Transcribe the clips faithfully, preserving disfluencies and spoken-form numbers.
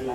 Poi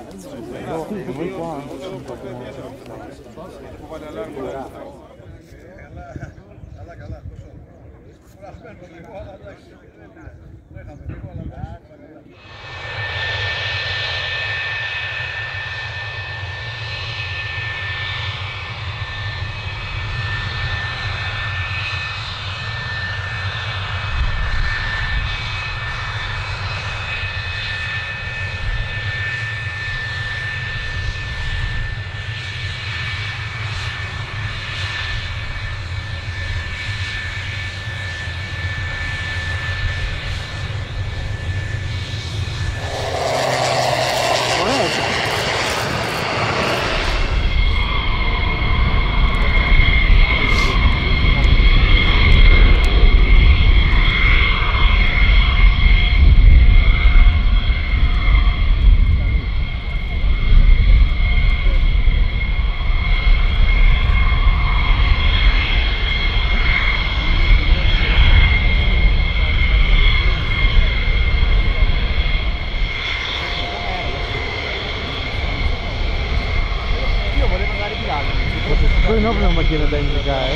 no, una macchina da indicare, eh?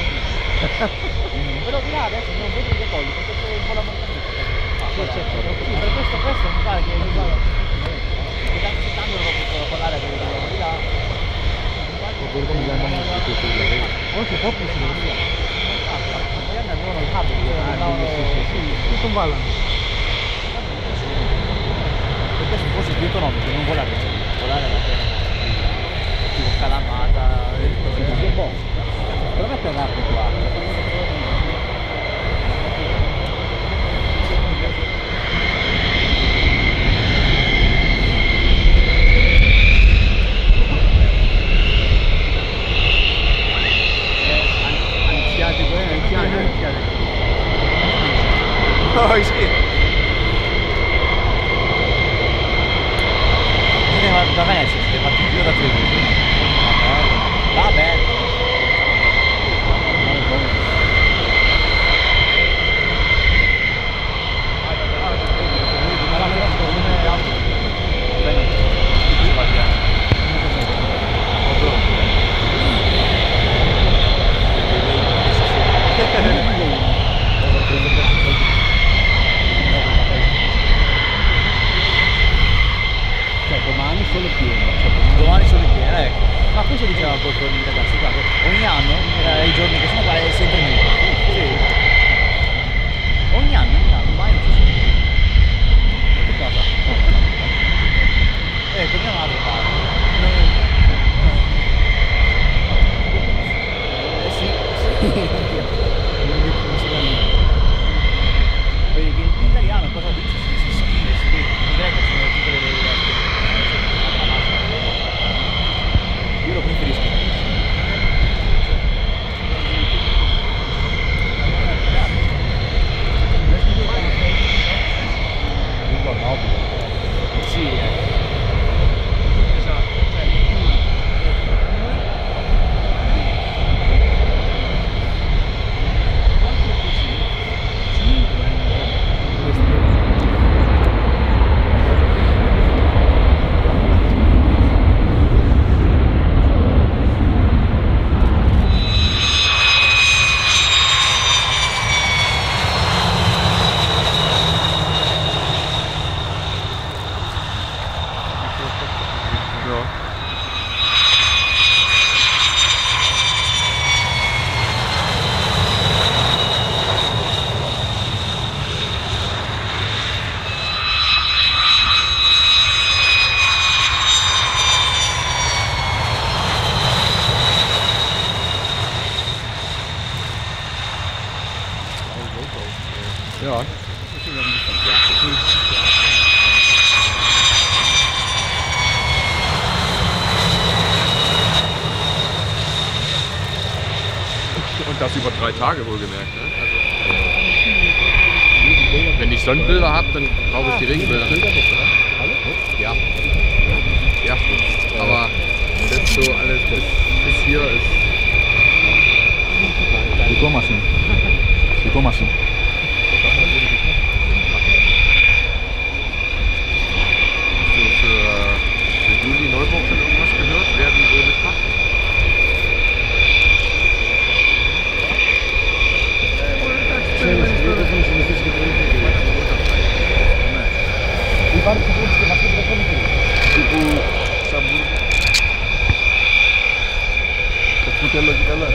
Però di là adesso non vedo che togli, perché c'è un po' la montagnetta. Sì, per questo questo mi pare che è usato. E tanto si cambia proprio per parlare con il di là. Oltre proprio si non via. Poi andavano al cavo, tutto un ballo. Perché se fosse più economico non volare, volare la terra. Tipo calamata. Prova a pegarlo qua. Anziate bene, anziate, anziate. Oh sì. Da Venezia siete fatti più da Treviso. Va bene. Cioè domani sono pieno, cioè, domani sono pieno, ecco. Ma questo diceva un po' con i ragazzi qua, ogni anno, i giorni che sono qua è sempre meno. Sì. Ogni anno, ogni anno, mai non ci sono più. Che cosa? Eh, con mia madre parla. Eh sì, sì. Vedi che in italiano cosa dice? Si scrive, si vede, in greco sono tutte le lettere. Io lo preferisco. Sì, eh. Esatto. Ja. Und das über drei Tage wohlgemerkt, ne? Also, wenn ich Sonnenbilder habe, dann brauche ich die Regenbilder. Ja. Ja. Aber jetzt so alles bis, bis hier ist. Die Komassen. Die Komassen. Für Υπάρχει και να πείτε το τύπου σαμπού. Το κουτέλο και καλά.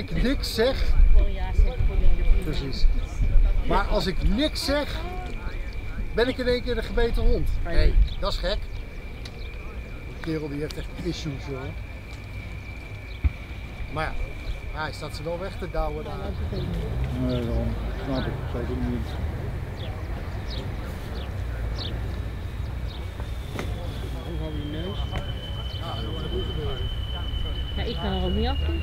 ik niks zeg... Precies. Maar als ik niks zeg, ben ik in één keer de gebeten hond. Hé, hey, dat is gek. Die kerel die heeft echt issues, jongen. Maar ja, maar hij staat ze wel weg te douwen daar. Nee, dan snap ik zeker niet. Ja, ik kan er ook niet af doen.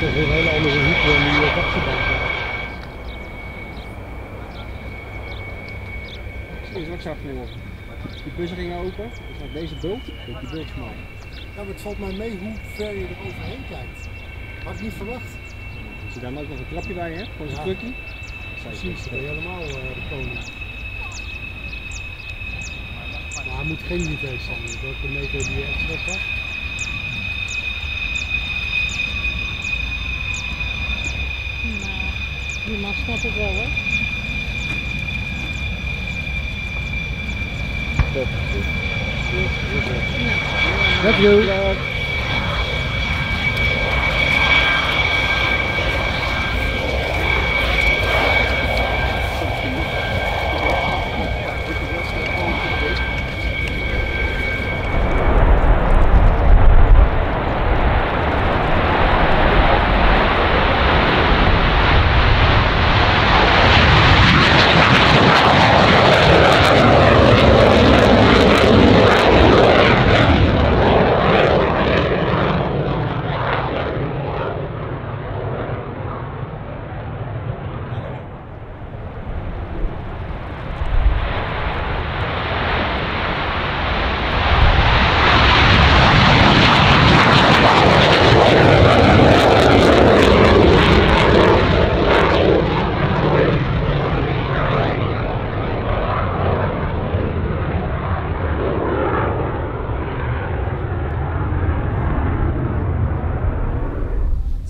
toch een hele andere hoek dan die uh, achterbank. Zie je wat ik zag nu op? Die bussen gingen open, dus met deze bult, dus die bult smal. Ja, maar het valt mij mee hoe ver je er overheen kijkt. Had ik niet verwacht. Als je daar ook nog een trapje bij hebt, gewoon zo'n trucje. Precies, dat ben je helemaal uh, de koning. Maar hij moet geen idee zijn, dus welke meter die je echt weg had. Die man snapt het wel, hè? Top. Love you.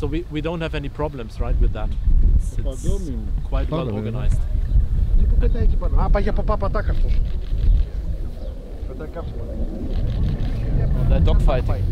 So we, we don't have any problems, right, with that. It's, it's quite well organized. They're dogfighting.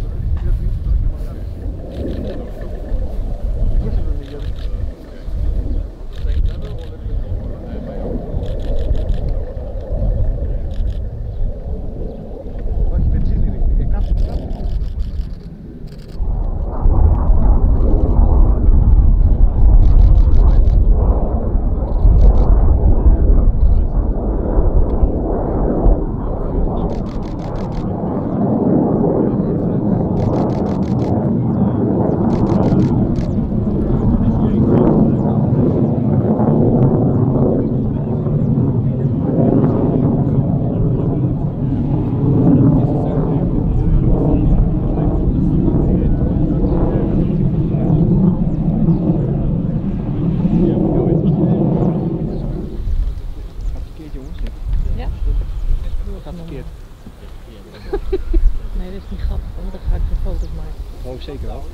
Nee, dat is niet grappig, want dan ga ik de foto's maken. Oh, zeker wel.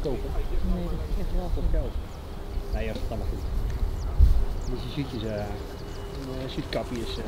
Kopen? Nee, dat is echt wel goed. Nee, ja, dat is allemaal goed. Dus je ziet je uh, zietkapjes. Uh...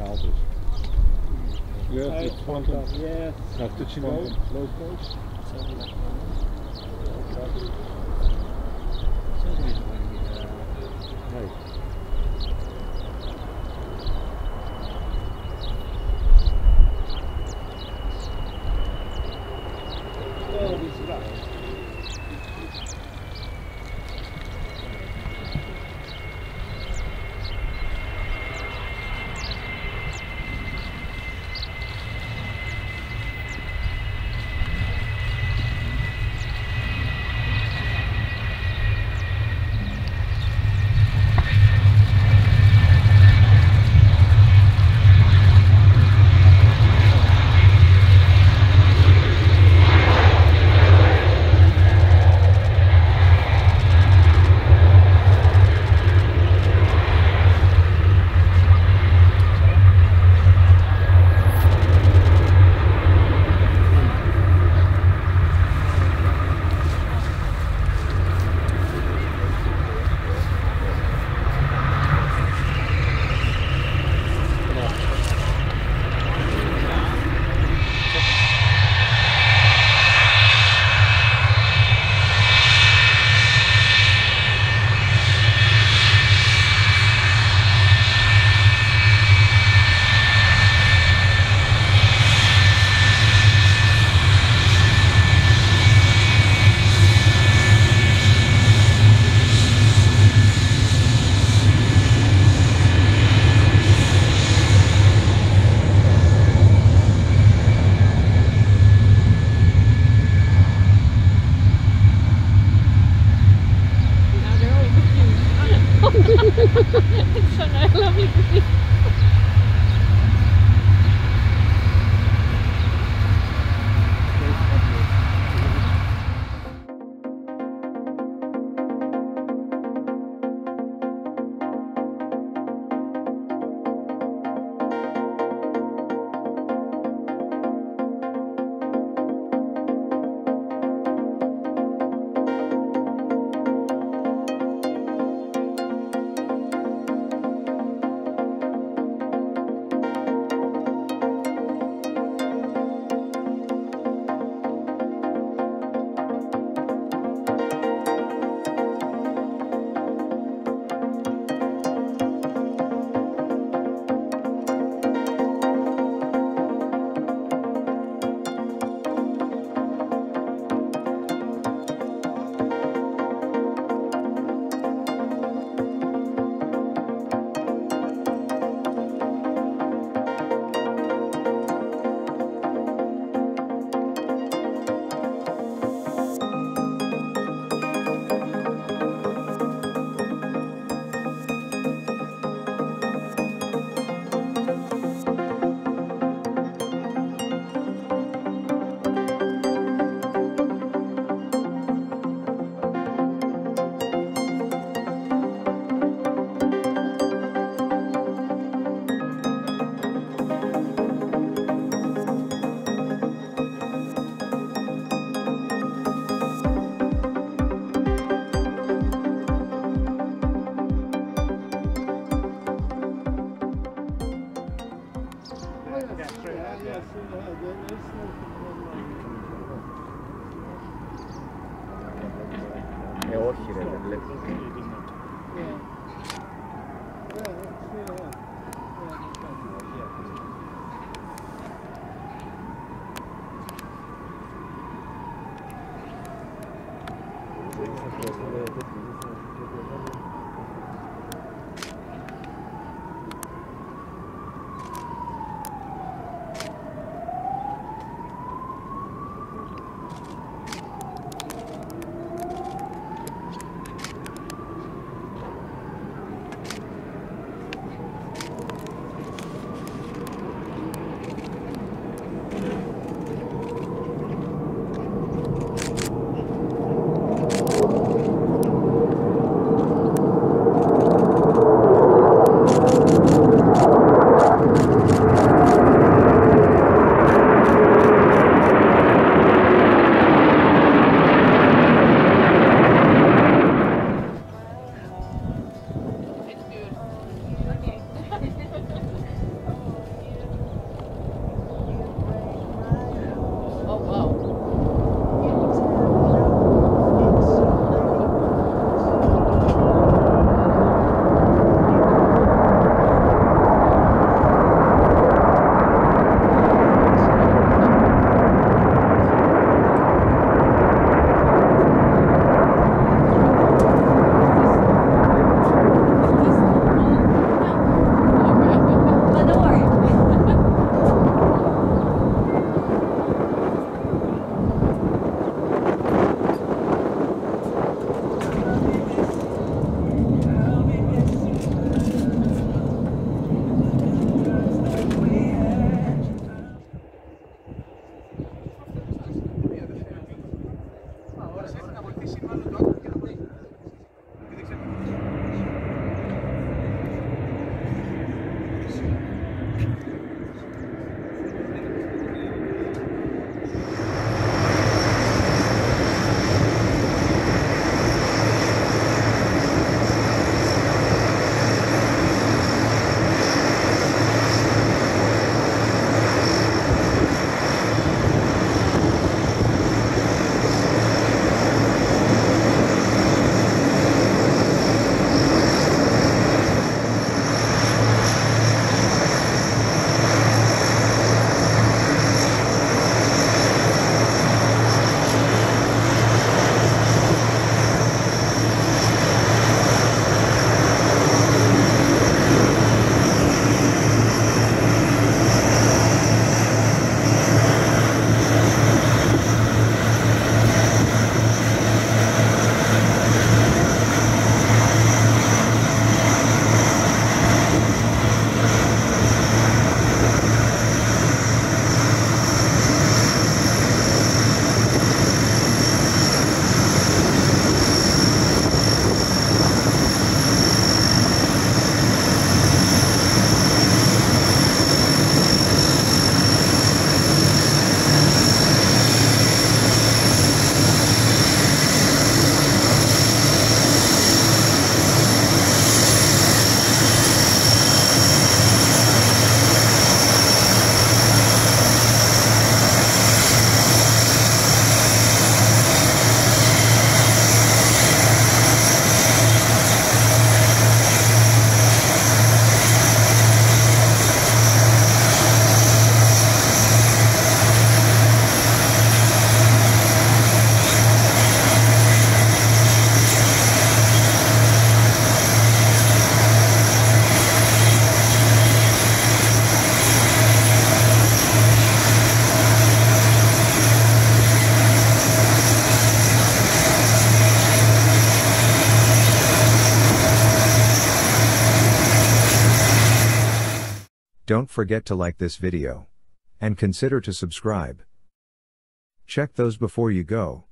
gehaald is. Ja, ja, het Phantom. Ja. Naar Tucino. Low cost. Nee. Oh, die is raar. It's so nice, lovely to see. È occhire delle Don't forget to like this video. And consider to subscribe. Check those before you go.